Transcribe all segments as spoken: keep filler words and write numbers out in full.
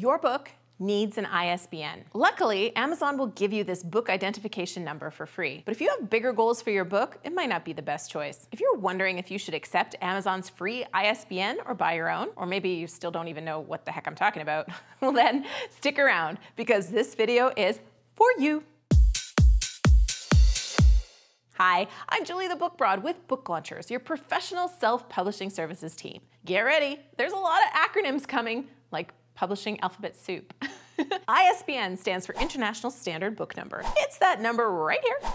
Your book needs an I S B N. Luckily, Amazon will give you this book identification number for free. But if you have bigger goals for your book, it might not be the best choice. If you're wondering if you should accept Amazon's free I S B N or buy your own, or maybe you still don't even know what the heck I'm talking about, well then stick around because this video is for you. Hi, I'm Julie the Book Broad with Book Launchers, your professional self-publishing services team. Get ready, there's a lot of acronyms coming, like publishing alphabet soup. I S B N stands for International Standard Book Number. It's that number right here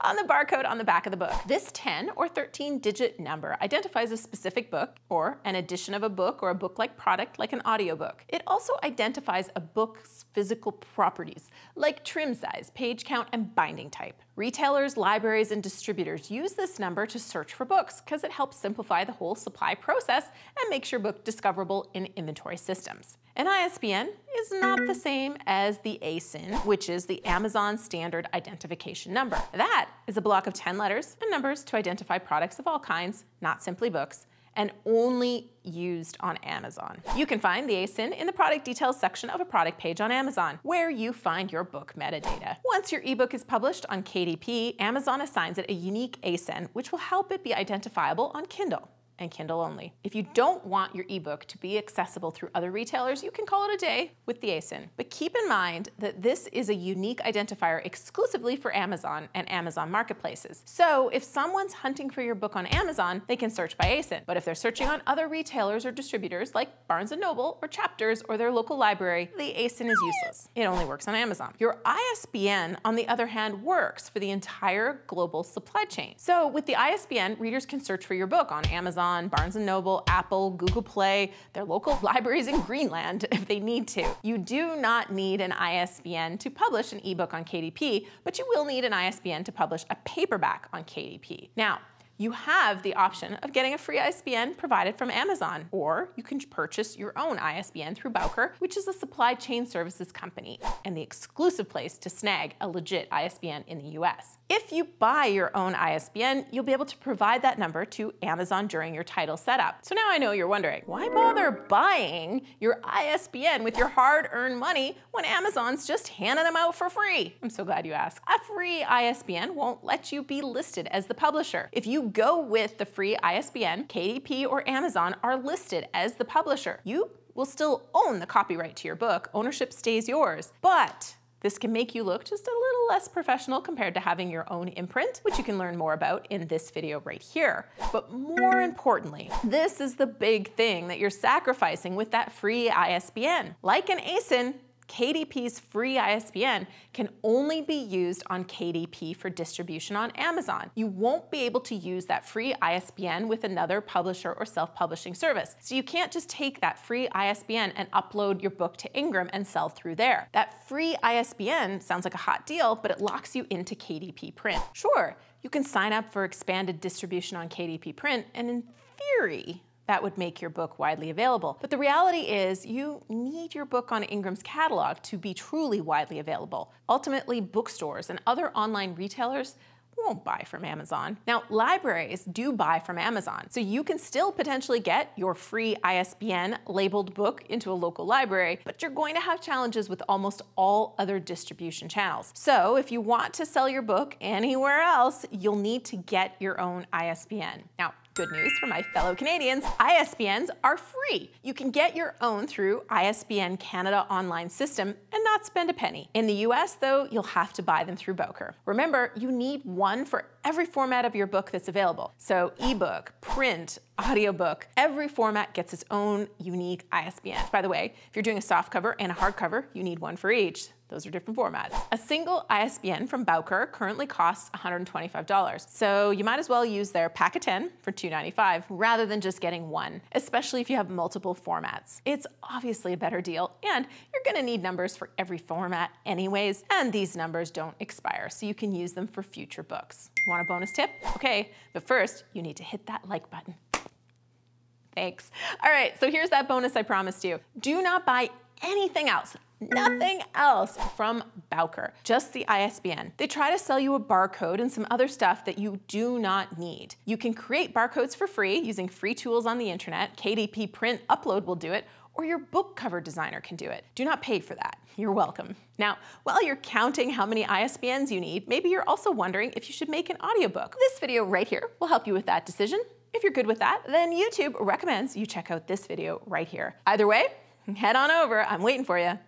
on the barcode on the back of the book. This ten or thirteen digit number identifies a specific book or an edition of a book or a book-like product like an audiobook. It also identifies a book's physical properties like trim size, page count, and binding type. Retailers, libraries, and distributors use this number to search for books because it helps simplify the whole supply process and makes your book discoverable in inventory systems. An I S B N is not the same as the A S I N, which is the Amazon Standard Identification Number. That is a block of ten letters and numbers to identify products of all kinds, not simply books, and only used on Amazon. You can find the A S I N in the product details section of a product page on Amazon, where you find your book metadata. Once your ebook is published on K D P, Amazon assigns it a unique A S I N, which will help it be identifiable on Kindle and Kindle only. If you don't want your ebook to be accessible through other retailers, you can call it a day with the A S I N. But keep in mind that this is a unique identifier exclusively for Amazon and Amazon marketplaces. So if someone's hunting for your book on Amazon, they can search by A S I N. But if they're searching on other retailers or distributors like Barnes and Noble or Chapters or their local library, the A S I N is useless. It only works on Amazon. Your I S B N, on the other hand, works for the entire global supply chain. So with the I S B N, readers can search for your book on Amazon, Barnes and Noble, Apple, Google Play, their local libraries in Greenland if they need to. You do not need an I S B N to publish an ebook on K D P, but you will need an I S B N to publish a paperback on K D P. Now, you have the option of getting a free I S B N provided from Amazon, or you can purchase your own I S B N through Bowker, which is a supply chain services company and the exclusive place to snag a legit I S B N in the U S. If you buy your own I S B N, you'll be able to provide that number to Amazon during your title setup. So now I know you're wondering, why bother buying your I S B N with your hard-earned money when Amazon's just handing them out for free? I'm so glad you asked. A free I S B N won't let you be listed as the publisher. If you go with the free I S B N, K D P or Amazon are listed as the publisher. You will still own the copyright to your book. Ownership stays yours, but this can make you look just a little less professional compared to having your own imprint, which you can learn more about in this video right here. But more importantly, this is the big thing that you're sacrificing with that free I S B N. Like an A S I N, K D P's free I S B N can only be used on K D P for distribution on Amazon. You won't be able to use that free I S B N with another publisher or self-publishing service. So you can't just take that free I S B N and upload your book to Ingram and sell through there. That free I S B N sounds like a hot deal, but it locks you into K D P print. Sure, you can sign up for expanded distribution on K D P print, and in theory, that would make your book widely available. But the reality is you need your book on Ingram's catalog to be truly widely available. Ultimately, bookstores and other online retailers won't buy from Amazon. Now, libraries do buy from Amazon, so you can still potentially get your free I S B N labeled book into a local library, but you're going to have challenges with almost all other distribution channels. So if you want to sell your book anywhere else, you'll need to get your own I S B N. Now, good news for my fellow Canadians, I S B Ns are free. You can get your own through I S B N Canada Online System and not spend a penny. In the U S though, you'll have to buy them through Bowker. Remember, you need one for every format of your book that's available. So ebook, print, audiobook, every format gets its own unique I S B N. By the way, if you're doing a softcover and a hardcover, you need one for each. Those are different formats. A single I S B N from Bowker currently costs one hundred twenty-five dollars. So you might as well use their pack of ten for two ninety-five rather than just getting one, especially if you have multiple formats. It's obviously a better deal, and you're gonna need numbers for every format anyways, and these numbers don't expire, so you can use them for future books. You want a bonus tip? Okay, but first you need to hit that like button. Thanks. All right, so here's that bonus I promised you. Do not buy anything else. Nothing else from Bowker, just the I S B N. They try to sell you a barcode and some other stuff that you do not need. You can create barcodes for free using free tools on the internet. K D P Print Upload will do it, or your book cover designer can do it. Do not pay for that. You're welcome. Now, while you're counting how many I S B Ns you need, maybe you're also wondering if you should make an audiobook. This video right here will help you with that decision. If you're good with that, then YouTube recommends you check out this video right here. Either way, head on over. I'm waiting for you.